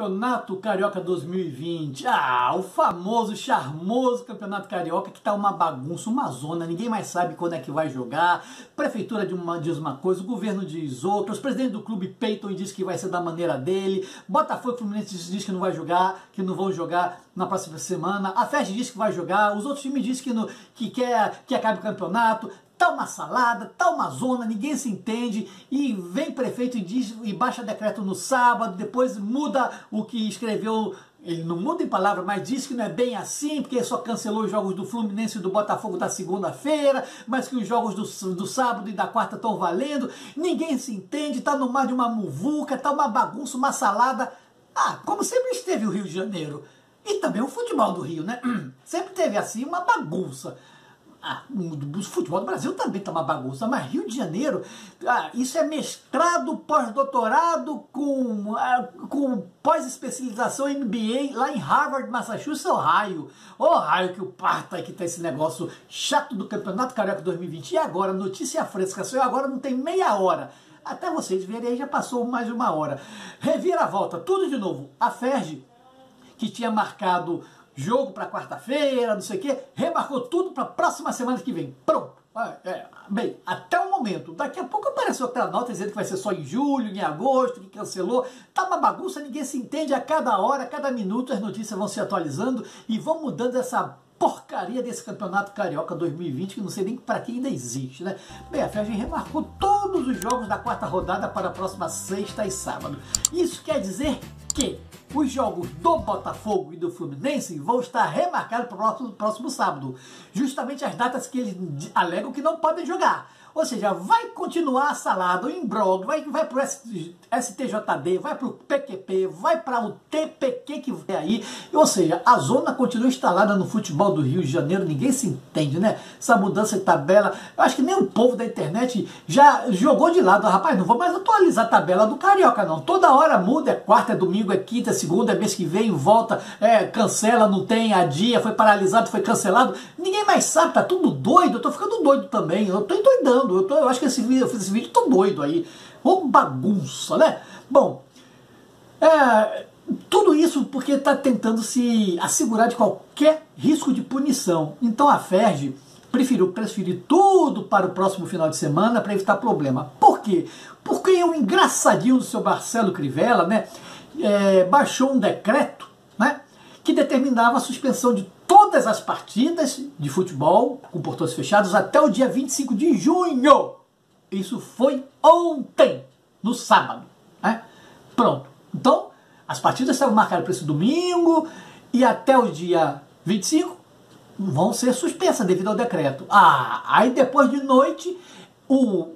Campeonato Carioca 2020. Ah, o famoso, charmoso Campeonato Carioca, que tá uma bagunça, uma zona, ninguém mais sabe quando é que vai jogar. Prefeitura diz uma coisa, o governo diz outra, os presidentes do clube peitam e diz que vai ser da maneira dele. Botafogo e Fluminense diz que não vai jogar, que não vão jogar na próxima semana. A FERJ diz que vai jogar, os outros times dizem que quer que acabe o campeonato. Tá uma salada, tá uma zona, ninguém se entende, e vem prefeito e diz e baixa decreto no sábado, depois muda o que escreveu, ele não muda em palavra, mas diz que não é bem assim, porque só cancelou os jogos do Fluminense e do Botafogo da segunda-feira, mas que os jogos do sábado e da quarta estão valendo, ninguém se entende, tá no mar de uma muvuca, tá uma bagunça, uma salada. Ah, como sempre esteve o Rio de Janeiro, e também o futebol do Rio, né? Sempre teve assim uma bagunça. Ah, o futebol do Brasil também tá uma bagunça, mas Rio de Janeiro, isso é mestrado, pós-doutorado, com pós-especialização MBA, lá em Harvard, Massachusetts, Ohio. Ohio que o parta, que tá esse negócio chato do Campeonato Carioca 2020. E agora, notícia fresca, só eu agora não tem meia hora. Até vocês verem, aí já passou mais de uma hora. Reviravolta, tudo de novo. A FERJ, que tinha marcado jogo para quarta-feira, não sei o que, remarcou tudo para a próxima semana que vem. Pronto. Bem, até o momento. Daqui a pouco apareceu outra nota dizendo que vai ser só em julho, em agosto, que cancelou. Tá uma bagunça, ninguém se entende. A cada hora, a cada minuto, as notícias vão se atualizando e vão mudando essa porcaria desse Campeonato Carioca 2020, que não sei nem para quem ainda existe, né? Bem, a FERJ remarcou todos os jogos da quarta rodada para a próxima sexta e sábado. Isso quer dizer que os jogos do Botafogo e do Fluminense vão estar remarcados para o próximo sábado, justamente as datas que eles alegam que não podem jogar. Ou seja, vai continuar a salada, o imbróglio, vai para o STJD, vai para o PQP, vai para o TPQ que vem aí. Ou seja, a zona continua instalada no futebol do Rio de Janeiro, ninguém se entende, né? Essa mudança de tabela, eu acho que nem o povo da internet já jogou de lado. Rapaz, não vou mais atualizar a tabela do Carioca, não. Toda hora muda, é quarta, é domingo, é quinta, é segunda, é mês que vem, volta, cancela, não tem, adia, foi paralisado, foi cancelado. Ninguém mais sabe, tá tudo doido, eu tô ficando doido também, eu tô endoidando. Eu acho que esse vídeo tô doido aí. Ô bagunça, né? Bom, tudo isso porque tá tentando se assegurar de qualquer risco de punição. Então a FERJ preferiu transferir tudo para o próximo final de semana para evitar problema. Por quê? Porque o engraçadinho do seu Marcelo Crivella, né, baixou um decreto, né, que determinava a suspensão de todas as partidas de futebol com portões fechados até o dia 25 de junho. Isso foi ontem, no sábado, né? Pronto. Então, as partidas estavam marcadas para esse domingo e até o dia 25 vão ser suspensas devido ao decreto. Ah, aí depois de noite, o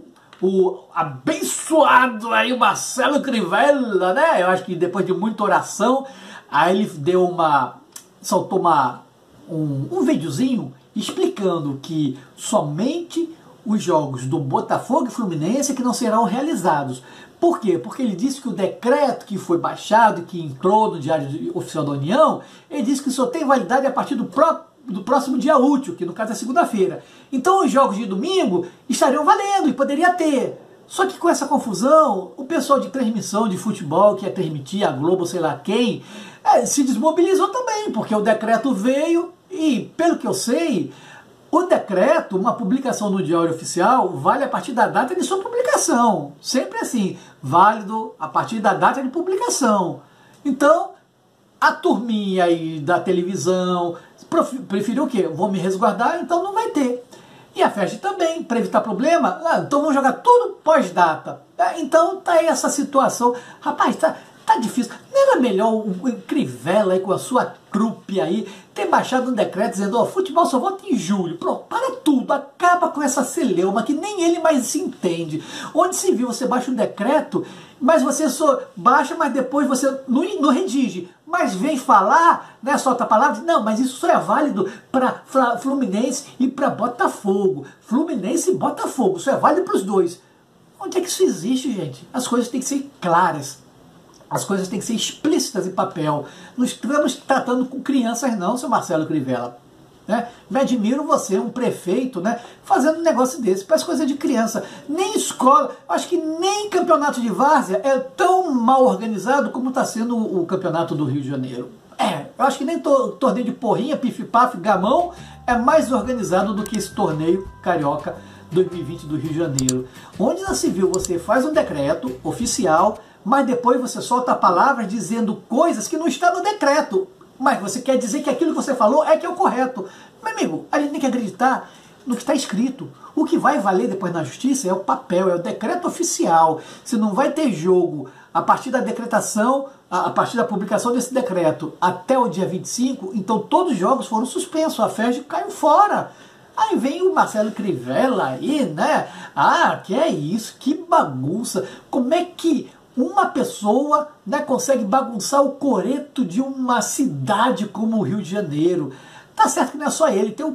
abençoado aí, o Marcelo Crivella, né? Eu acho que depois de muita oração, aí ele deu uma... soltou um videozinho explicando que somente os jogos do Botafogo e Fluminense que não serão realizados. Por quê? Porque ele disse que o decreto que foi baixado, que entrou no Diário Oficial da União, ele disse que só tem validade a partir do próximo dia útil, que no caso é segunda-feira. Então os jogos de domingo estariam valendo e poderia ter. Só que com essa confusão, o pessoal de transmissão de futebol, que ia transmitir a Globo, sei lá quem, se desmobilizou também, porque o decreto veio e, pelo que eu sei, o decreto, uma publicação no Diário Oficial, vale a partir da data de sua publicação. Sempre assim, válido a partir da data de publicação. Então, a turminha aí da televisão preferiu o quê? Vou me resguardar, então não vai ter. E a FERJ também, para evitar problema, então vão jogar tudo pós-data. Então tá aí essa situação. Rapaz, tá difícil. Não era melhor o Crivella aí com a sua trupe aí ter baixado um decreto dizendo, ó, futebol só volta em julho. Pronto, para tudo, acaba com essa celeuma que nem ele mais se entende. Onde se viu, você baixa um decreto, mas você só baixa, mas depois você não redige. Mas vem falar, né, solta a palavra, não, mas isso só é válido para Fluminense e para Botafogo. Fluminense e Botafogo, isso é válido para os dois. Onde é que isso existe, gente? As coisas têm que ser claras, as coisas têm que ser explícitas em papel. Não estamos tratando com crianças não, seu Marcelo Crivella. né? Me admiro você, um prefeito, né, fazendo um negócio desse. Parece coisa de criança. Nem escola, acho que nem campeonato de várzea é tão mal organizado como está sendo o campeonato do Rio de Janeiro. É, eu acho que nem torneio de porrinha, pif-paf, gamão é mais organizado do que esse torneio carioca 2020 do Rio de Janeiro. Onde já se viu, você faz um decreto oficial, mas depois você solta palavras dizendo coisas que não estão no decreto. Mas você quer dizer que aquilo que você falou é que é o correto. Meu amigo, a gente tem que acreditar no que está escrito. O que vai valer depois na justiça é o papel, é o decreto oficial. Se não vai ter jogo a partir da decretação, a partir da publicação desse decreto até o dia 25, então todos os jogos foram suspensos, a FERJ caiu fora. Aí vem o Marcelo Crivella aí, né? Ah, que é isso, que bagunça. Como é que uma pessoa, né, consegue bagunçar o coreto de uma cidade como o Rio de Janeiro? Tá certo que não é só ele, tem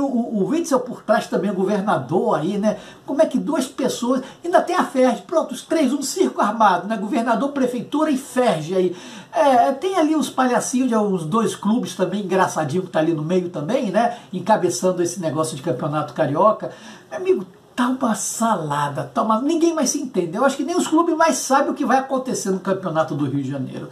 o Witzel por trás também, o governador aí, né? Como é que duas pessoas, ainda tem a FERJ, pronto, os três, um circo armado, né? Governador, prefeitura e FERJ aí. É, tem ali os palhacinhos, os dois clubes também, engraçadinho que tá ali no meio também, né? Encabeçando esse negócio de campeonato carioca. Meu amigo, tá uma salada, tá uma... ninguém mais se entende. Eu acho que nem os clubes mais sabem o que vai acontecer no campeonato do Rio de Janeiro.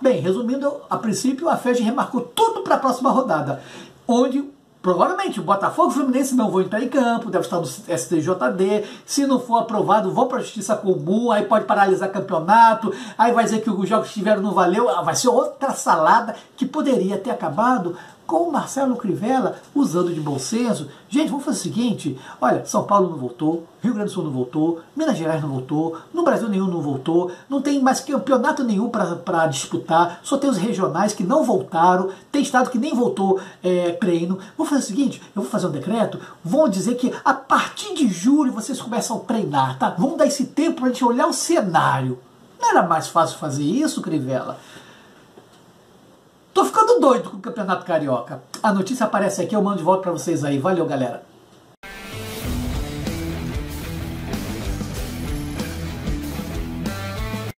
Bem, resumindo, a princípio a FERJ remarcou tudo para a próxima rodada, onde provavelmente o Botafogo e o Fluminense não vão entrar em campo, deve estar no STJD, se não for aprovado vão para a Justiça Comum, aí pode paralisar campeonato, aí vai dizer que os jogos que tiveram não valeu, vai ser outra salada que poderia ter acabado com o Marcelo Crivella usando de bom senso. Gente, vamos fazer o seguinte, olha, São Paulo não voltou, Rio Grande do Sul não voltou, Minas Gerais não voltou, no Brasil nenhum não voltou, não tem mais campeonato nenhum para disputar, só tem os regionais que não voltaram, tem estado que nem voltou treino. Vamos fazer o seguinte, eu vou fazer um decreto, vão dizer que a partir de julho vocês começam a treinar, tá? Vamos dar esse tempo para a gente olhar o cenário. Não era mais fácil fazer isso, Crivella? Tô ficando doido com o Campeonato Carioca. A notícia aparece aqui, eu mando de volta pra vocês aí. Valeu, galera.